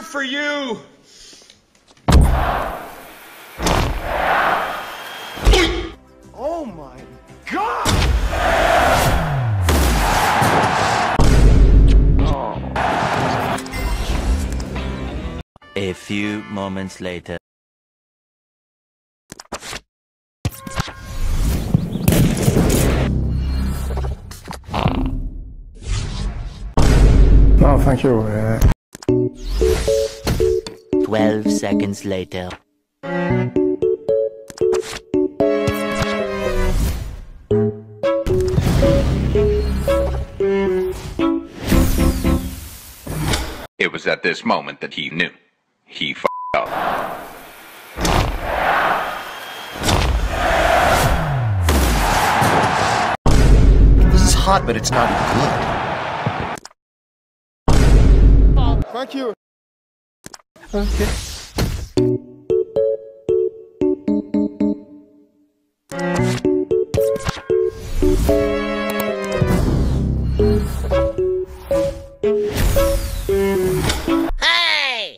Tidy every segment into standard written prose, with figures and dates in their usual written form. here for you. Oh my God! A few moments later. No, thank you. 12 seconds later. It was at this moment that he knew. He f***ed up. This is hot, but it's not even good. Thank you. Okay. Hey!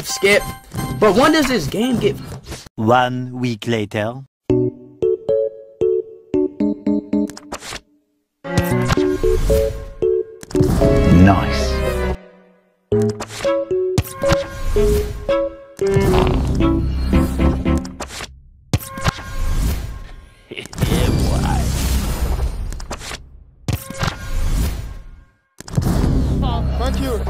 Skip. But when does this game get? 1 week later. Nice. Thank you.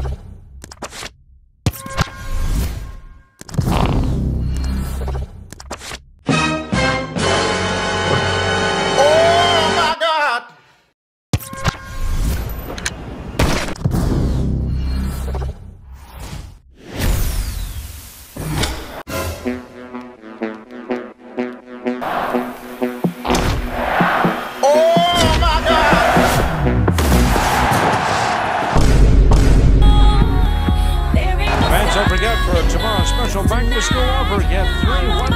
Special back to school offer, get 3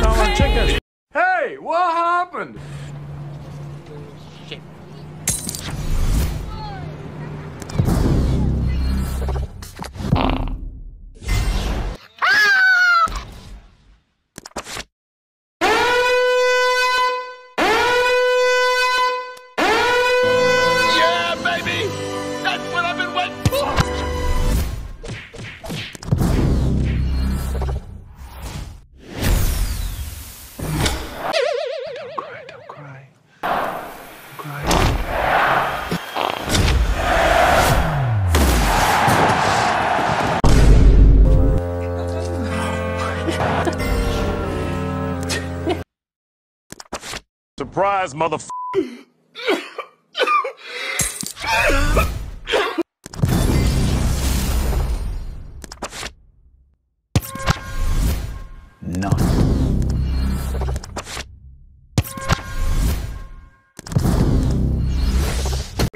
$1 tickets. Hey, what happened? Shit. Yeah, baby! That's what I've been waiting for! Surprise, motherfucker! Nice.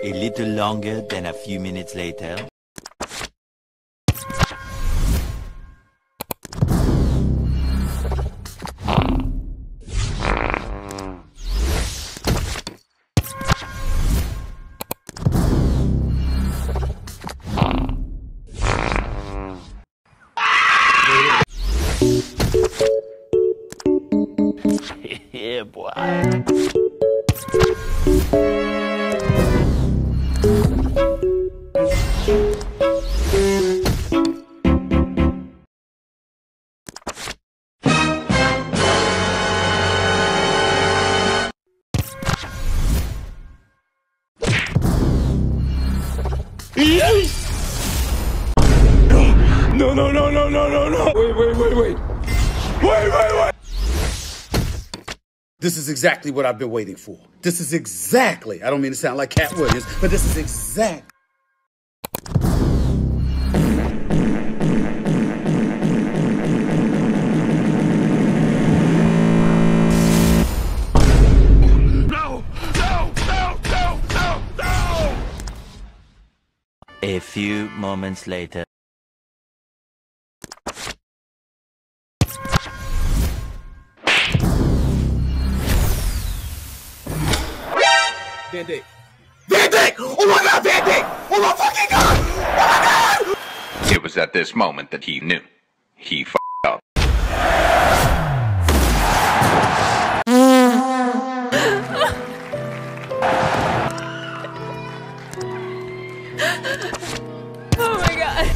A little longer than a few minutes later. Yeah, boy. No. Wait. This is exactly what I've been waiting for. This is exactly, I don't mean to sound like Cat Williams, but this is exactly. No! moments later. Van Dijk. Van Dijk! Oh my god, Van Dijk! Oh my fucking god! Oh my god! It was at this moment that he knew. He fucked up. Oh my god.